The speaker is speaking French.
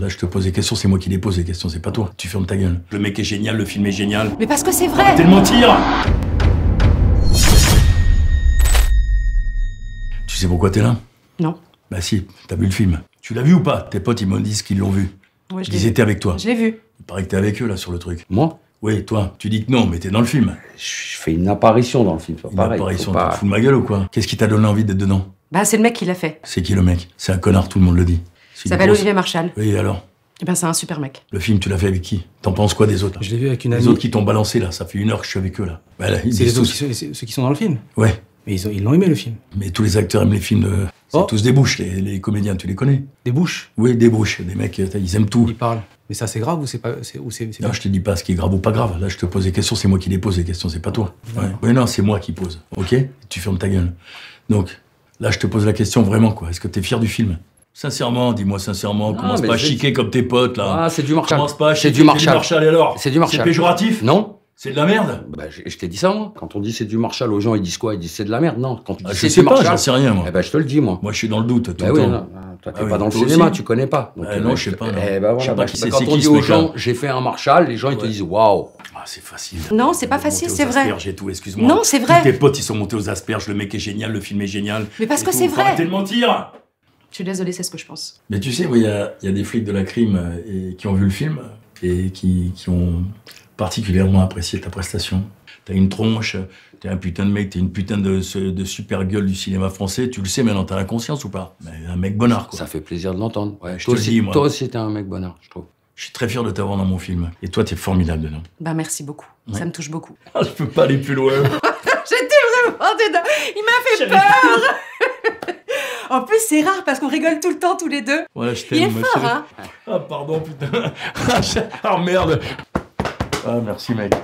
Là, je te pose des questions, c'est moi qui les pose les questions, c'est pas toi. Tu fermes ta gueule. Le mec est génial, le film est génial. Mais parce que c'est vrai. Arrêtez de mentir. Tu sais pourquoi t'es là? Non. Bah si, t'as vu le film. Tu l'as vu ou pas? Tes potes, ils me disent qu'ils l'ont vu. Ouais, je les étais avec toi. Je l'ai vu. Il paraît que t'es avec eux, là, sur le truc. Moi? Oui, toi. Tu dis que non, mais t'es dans le film. Je fais une apparition dans le film, c'est pas pareil. Une apparition, t'en fous de ma gueule ou quoi? Qu'est-ce qui t'a donné envie d'être dedans? Bah, c'est le mec qui l'a fait. C'est qui le mec? C'est un connard, tout le monde le dit. Il s'appelle Olivier Marchal. Oui, alors? Eh ben, c'est un super mec. Le film, tu l'as fait avec qui? T'en penses quoi des autres? Je l'ai vu avec une amie. Les autres qui t'ont balancé, là, ça fait 1 heure que je suis avec eux, là. Bah, là c'est les autres, ceux qui sont dans le film? Ouais. Mais ils l'ont aimé, le film. Mais tous les acteurs aiment les films de... C'est tous des bouches, les comédiens, tu les connais? Des bouches? Oui, des bouches. Des mecs, ils aiment tout. Ils parlent. Mais ça, c'est grave ou c'est pas... Non, je te dis pas ce qui est grave ou pas grave. Là, je te pose des questions, c'est moi qui les pose les questions, c'est pas toi. Ouais. Mais non, c'est moi qui pose, ok? Tu fermes ta gueule. Donc, là, je te pose la question vraiment, quoi. Est-ce que t'es fier du film? Sincèrement, dis-moi sincèrement, commence pas à chiquer comme tes potes, là. Ah, c'est du Marchal. Commence pas à chiquer, c'est du Marchal, et alors? C'est du Marchal. C'est péjoratif? Non. C'est de la merde? Bah, je t'ai dit ça, moi. Quand on dit c'est du Marchal aux gens, ils disent quoi? Ils disent c'est de la merde, non? Quand tu dis c'est du Marchal, j'en sais rien, moi. Eh ben, je te le dis, moi. Moi, je suis dans le doute, tout le temps. Toi, t'es pas dans le cinéma, tu connais pas. Non, je sais pas. Je sais pas qui c'est. Quand on dit aux gens, j'ai fait un Marchal, les gens, ils te disent waouh. Ah, c'est facile. Non, c'est pas facile, c'est vrai. J'ai tout, excuse-moi. Non, c'est vrai. Tes potes, ils sont montés aux asperges, le mec est génial, le film est génial. Mais parce que c'est vrai. Arrêtez de mentir. Je suis désolé, c'est ce que je pense. Mais tu sais, il y a des flics de la crime qui ont vu le film et qui ont particulièrement apprécié ta prestation. T'as une tronche, t'es un putain de mec, t'es une putain de super gueule du cinéma français. Tu le sais maintenant, t'as la conscience ou pas? Mais un mec bonnard, quoi. Ça fait plaisir de l'entendre. Ouais, je te le dis, moi. Toi aussi, t'es un mec bonnard, je trouve. Je suis très fier de t'avoir dans mon film. Et toi, t'es formidable dedans. Bah, merci beaucoup. Ouais. Ça me touche beaucoup. Ah, je peux pas aller plus loin. J'étais vraiment dedans. Il m'a fait peur. En plus, c'est rare parce qu'on rigole tout le temps, tous les deux. Ouais, je t'aime, il est fort, hein? Ah, pardon, putain. Ah, merde. Ah, merci, mec.